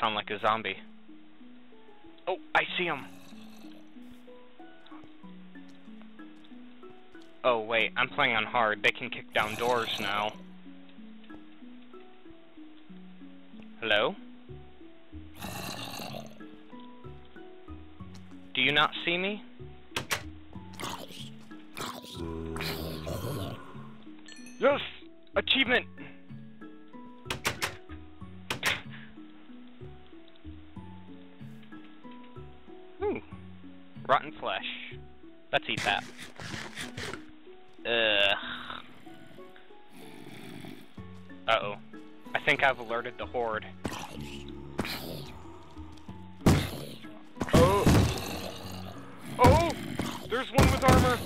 sound like a zombie. Oh, I see him. Oh wait, I'm playing on hard. They can kick down doors now. Hello? Do you not see me? Yes! Achievement! Ooh. Rotten flesh. Let's eat that. Ugh. Uh-oh. I think I've alerted the horde. Oh! Oh! There's one with armor!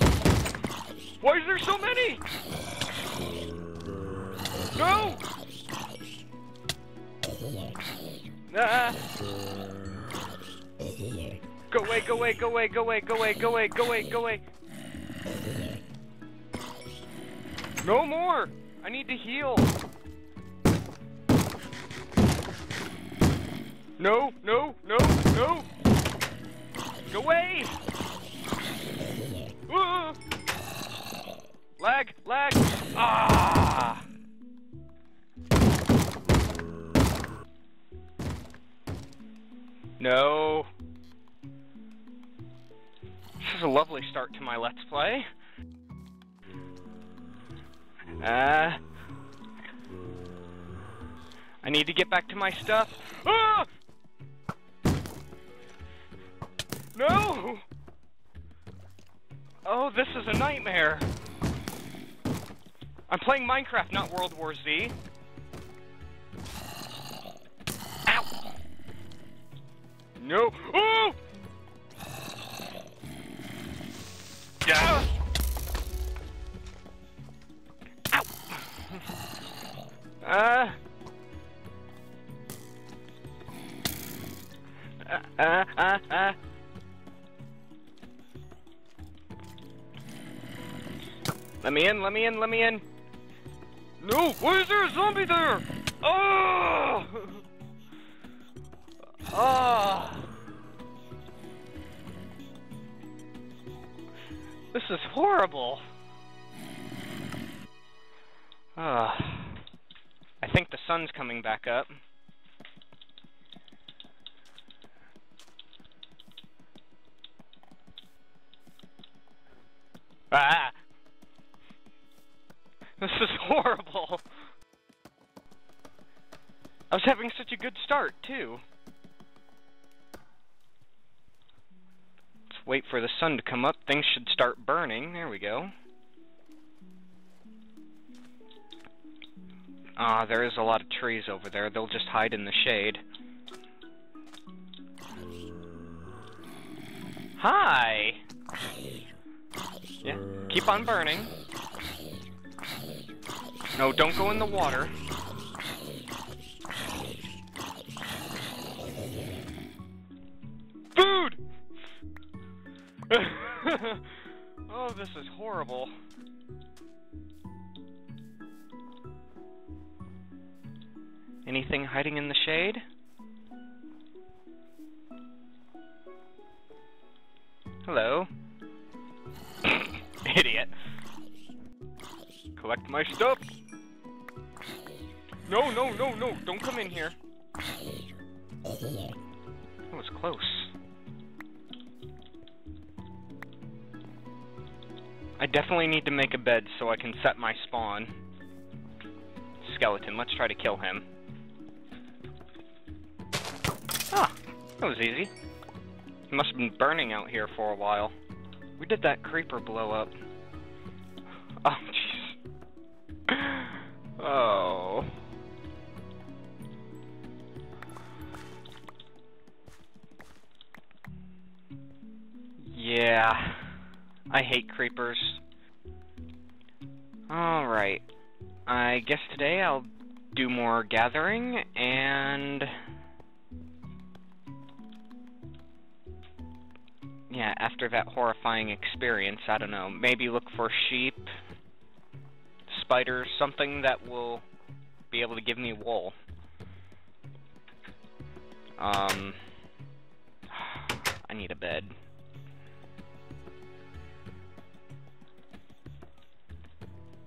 Why is there so many?! No! Ah. Go away, go away, go away, go away, go away, go away, go away, go away! No more! I need to heal! No, no, no, no! Go away! Ah. Lag, lag! Ah! No! This is a lovely start to my Let's Play. I need to get back to my stuff. Ah! No! Oh, this is a nightmare. I'm playing Minecraft, not World War Z. Ow! No! Oh! Ah! Ow! Let me in, let me in, let me in. No! Why is there a zombie there? Oh! Oh! This is horrible. I think the sun's coming back up. Ah! This is horrible. I was having such a good start, too. Let's wait for the sun to come up. Things should start burning. There we go. Ah, there is a lot of trees over there. They'll just hide in the shade. Hi! Yeah, keep on burning. No, don't go in the water. Food! Oh, this is horrible. Anything hiding in the shade? Hello. Idiot. Collect my stuff. No, no, no, no, don't come in here. That was close. I definitely need to make a bed so I can set my spawn. Skeleton, let's try to kill him. Ah, that was easy. He must have been burning out here for a while. We did that creeper blow up. Oh, jeez. Oh. Yeah. I hate creepers. Alright. I guess today I'll do more gathering and... yeah, after that horrifying experience, I don't know, maybe look for sheep, spiders, something that will be able to give me wool. I need a bed.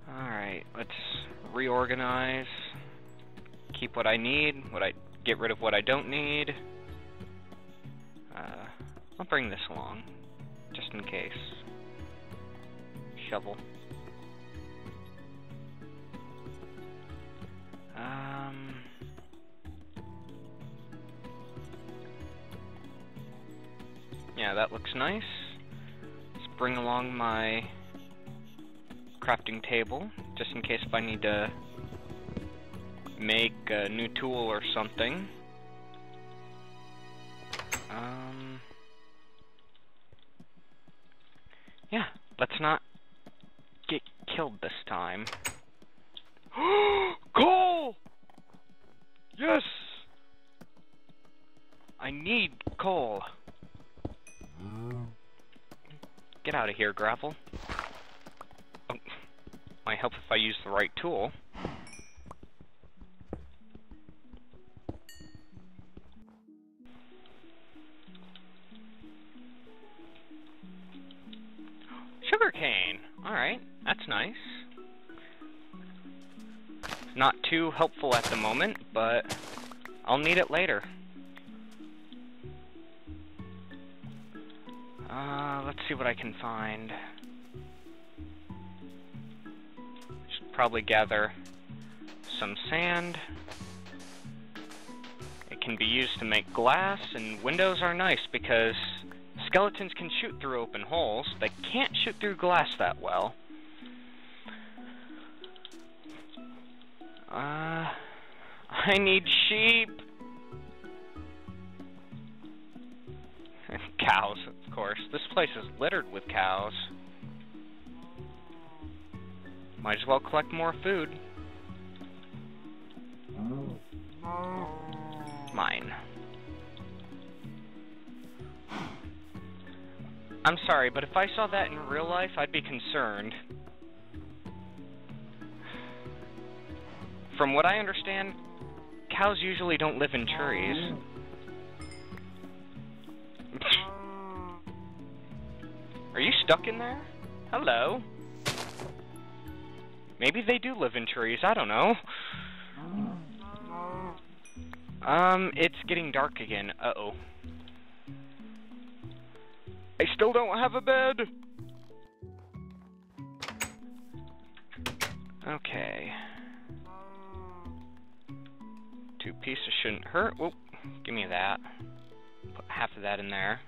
Alright, let's reorganize. Keep what I need, get rid of what I don't need. I'll bring this along, just in case. Shovel. Yeah, that looks nice. Let's bring along my crafting table, just in case if I need to make a new tool or something. Yeah, let's not get killed this time. Coal! Yes! I need coal. Get out of here, gravel. Oh, might help if I use the right tool. Sugarcane! Alright, that's nice. Not too helpful at the moment, but I'll need it later. Let's see what I can find. Should probably gather some sand. It can be used to make glass, and windows are nice because skeletons can shoot through open holes. They can't shoot through glass that well. I need sheep! Cows, of course. This place is littered with cows. Might as well collect more food. Mine. I'm sorry, but if I saw that in real life, I'd be concerned. From what I understand, cows usually don't live in trees. Are you stuck in there? Hello? Maybe they do live in trees, I don't know. It's getting dark again. Uh-oh. I still don't have a bed! Okay. Two pieces shouldn't hurt. Oh, give me that. Put half of that in there.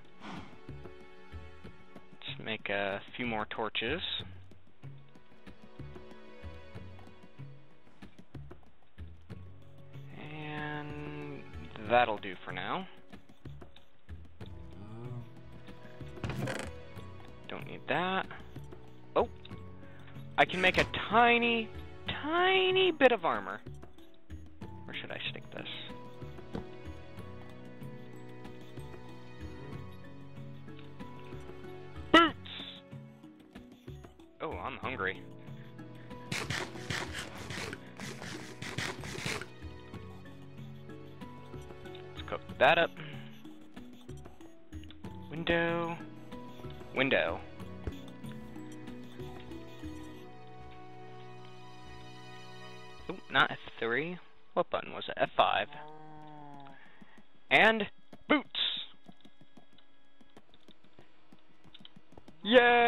Make a few more torches. And that'll do for now. Don't need that. Oh! I can make a tiny, tiny bit of armor. Where should I stick this? Oh, I'm hungry. Let's cook that up. Window. Window. Oh, not F3. What button was it? F5. And boots! Yay!